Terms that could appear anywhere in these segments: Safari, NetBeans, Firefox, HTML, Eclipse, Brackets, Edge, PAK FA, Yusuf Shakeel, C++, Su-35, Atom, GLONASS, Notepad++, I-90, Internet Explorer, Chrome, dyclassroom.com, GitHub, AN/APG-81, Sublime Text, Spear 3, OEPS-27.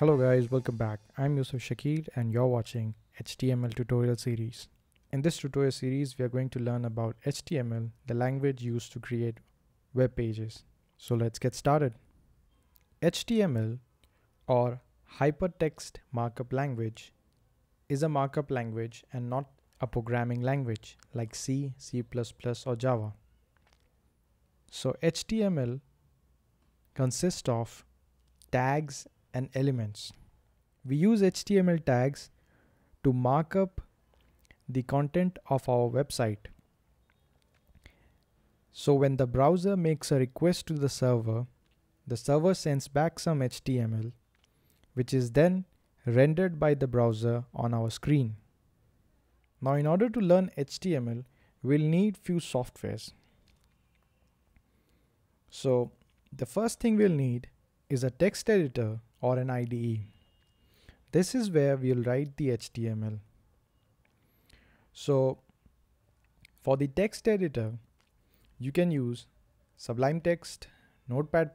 Hello guys, welcome back. I'm Yusuf Shakeel and you're watching HTML tutorial series. In this tutorial series, we are going to learn about HTML, the language used to create web pages. So let's get started. HTML or Hypertext Markup Language is a markup language and not a programming language like C, C++ or Java. So HTML consists of tags and elements. We use HTML tags to mark up the content of our website. So when the browser makes a request to the server sends back some HTML, which is then rendered by the browser on our screen. Now in order to learn HTML, we'll need few softwares. So the first thing we'll need is a text editor or an IDE. This is where we'll write the HTML. So for the text editor, you can use Sublime Text, Notepad++,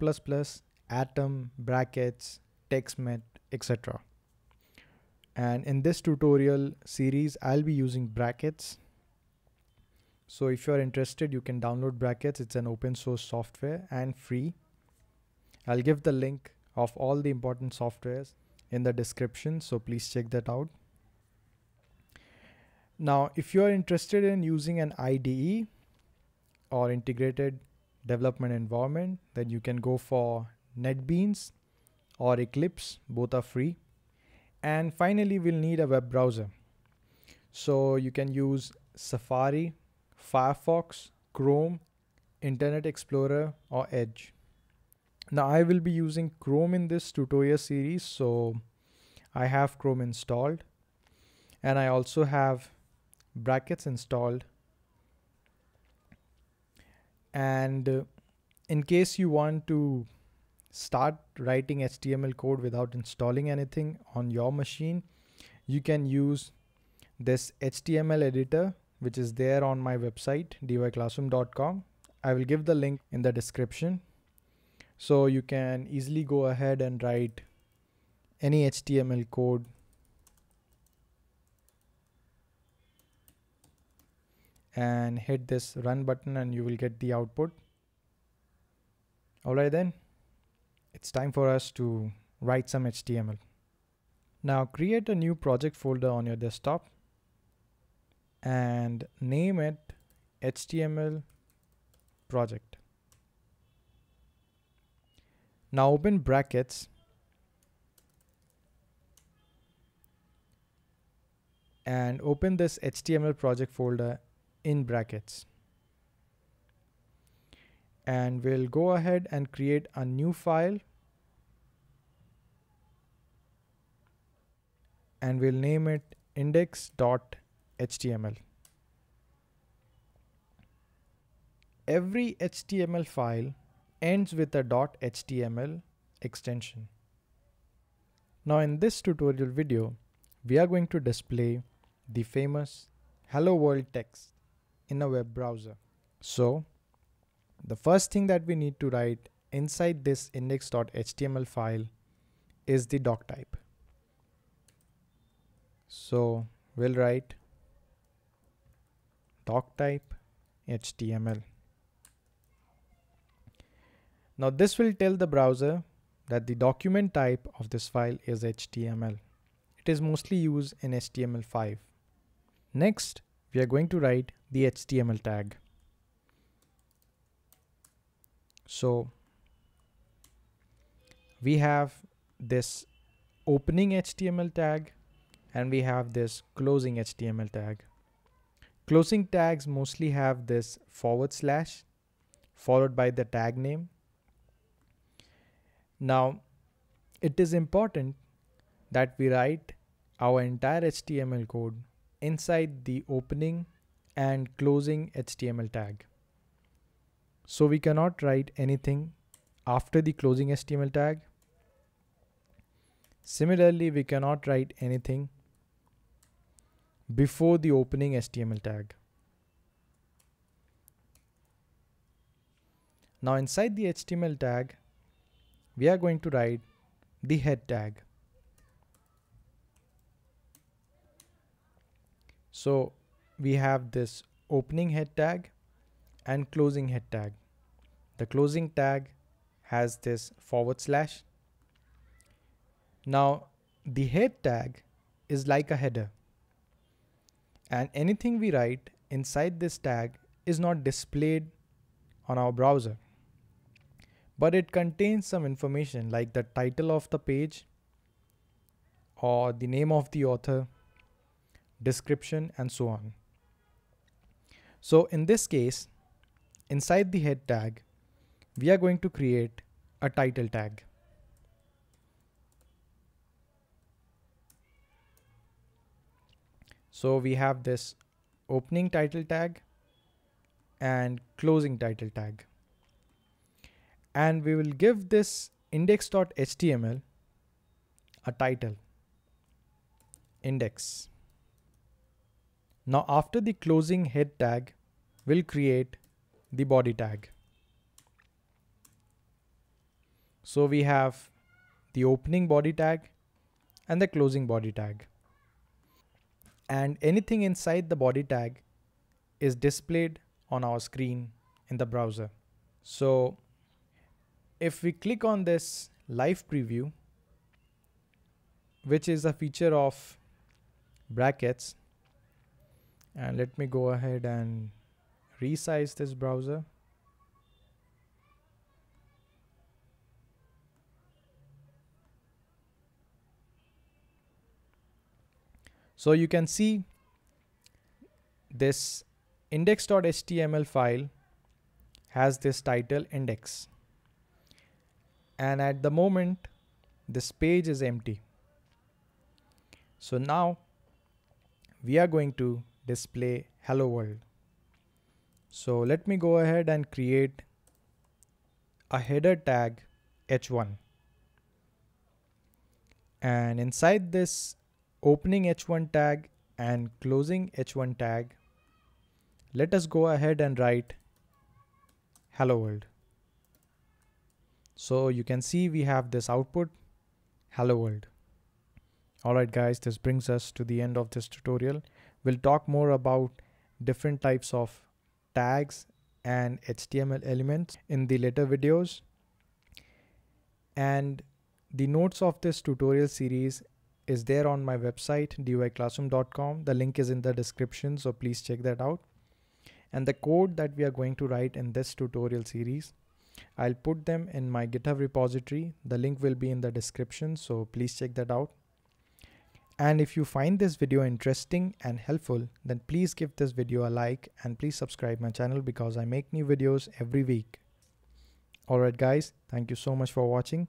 Atom, Brackets, TextMate, etc. And in this tutorial series, I'll be using Brackets. So if you're interested, you can download Brackets. It's an open source software and free. I'll give the link of all the important softwares in the description, so please check that out. Now, if you are interested in using an IDE or integrated development environment, then you can go for NetBeans or Eclipse, both are free. And finally, we'll need a web browser. So you can use Safari, Firefox, Chrome, Internet Explorer or Edge. Now I will be using Chrome in this tutorial series, so I have Chrome installed and I also have Brackets installed. And in case you want to start writing HTML code without installing anything on your machine, you can use this HTML editor, which is there on my website, dyclassroom.com. I will give the link in the description. So you can easily go ahead and write any HTML code and hit this run button and you will get the output. Alright then, it's time for us to write some HTML. Now create a new project folder on your desktop and name it HTML project. Now open Brackets and open this HTML project folder in Brackets. And we'll go ahead and create a new file and we'll name it index.html. Every HTML file ends with a .html extension. Now in this tutorial video, we are going to display the famous Hello World text in a web browser. So the first thing that we need to write inside this index.html file is the doc type. So we'll write doc type HTML. Now this will tell the browser that the document type of this file is HTML. It is mostly used in HTML5. Next, we are going to write the HTML tag. So we have this opening HTML tag and we have this closing HTML tag. Closing tags mostly have this / followed by the tag name. Now, it is important that we write our entire HTML code inside the opening and closing HTML tag. So we cannot write anything after the closing HTML tag. Similarly, we cannot write anything before the opening HTML tag. Now inside the HTML tag, we are going to write the head tag. So we have this opening head tag and closing head tag. The closing tag has this /. Now the head tag is like a header, and anything we write inside this tag is not displayed on our browser, but it contains some information like the title of the page or the name of the author, description, and so on. So in this case, inside the head tag, we are going to create a title tag. So we have this opening title tag and closing title tag, and we will give this index.html a title, index. Now after the closing head tag, we'll create the body tag. So we have the opening body tag and the closing body tag, and anything inside the body tag is displayed on our screen in the browser. So if we click on this live preview, which is a feature of Brackets, and let me go ahead and resize this browser. So you can see this index.html file has this title index, and at the moment this page is empty. So now we are going to display hello world. So let me go ahead and create a header tag h1, and inside this opening h1 tag and closing h1 tag, let us go ahead and write hello world. So you can see we have this output, hello world. Alright guys, this brings us to the end of this tutorial. We'll talk more about different types of tags and HTML elements in the later videos. And the notes of this tutorial series is there on my website dyclassroom.com. The link is in the description, so please check that out. And the code that we are going to write in this tutorial series, I'll put them in my GitHub repository. The link will be in the description, so please check that out. And if you find this video interesting and helpful, then please give this video a like, and please subscribe my channel because I make new videos every week. Alright guys, thank you so much for watching.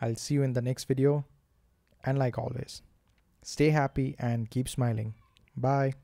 I'll see you in the next video, and like always, stay happy and keep smiling. Bye.